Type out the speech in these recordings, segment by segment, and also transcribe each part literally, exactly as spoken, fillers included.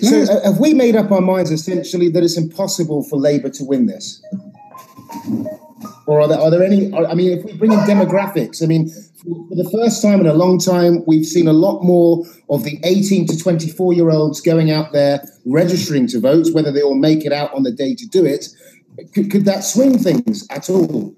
So uh, have we made up our minds, essentially, that it's impossible for Labour to win this? Or are there, are there any, I mean, if we bring in demographics, I mean, for the first time in a long time, we've seen a lot more of the eighteen to twenty-four-year-olds going out there registering to vote, whether they all make it out on the day to do it. Could, could that swing things at all?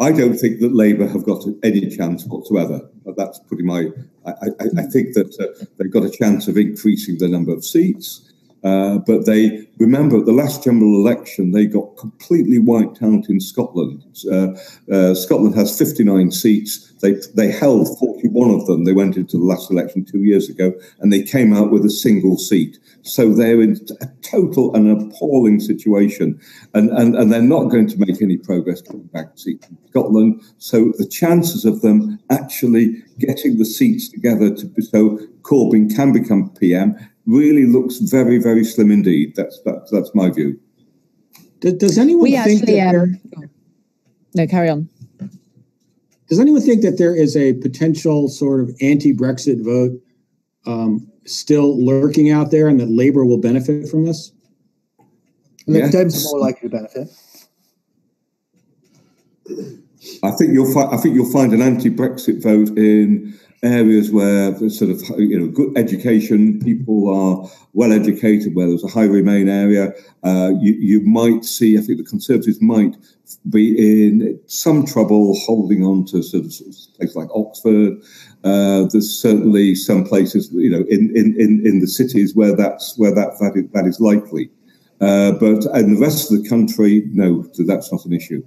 I don't think that Labour have got any chance whatsoever. That's putting my... I, I, I think that uh, they've got a chance of increasing the number of seats, uh, but they... Remember, at the last general election, they got completely wiped out in Scotland. Uh, uh, Scotland has fifty-nine seats. They, they held forty-one of them. They went into the last election two years ago, and they came out with a single seat. So they're in a total and appalling situation, and, and, and they're not going to make any progress coming back to seats in Scotland. So the chances of them actually getting the seats together to so Corbyn can become P M really looks very, very slim indeed. That's that, that's my view. Does, does anyone we think actually, that um, there, no, carry on. Does anyone think that there is a potential sort of anti-Brexit vote um, still lurking out there, and that Labour will benefit from this? Yeah. Dems more likely to benefit. I think you'll find. I think you'll find an anti-Brexit vote in areas where the sort of you know good education, people are well educated, where there's a high Remain area. Uh, you you might see. I think the Conservatives might be in some trouble holding on to sort of places like Oxford. Uh, there's certainly some places you know in in in in the cities where that's where that that is, that is likely. Uh, but in the rest of the country, no, that's not an issue.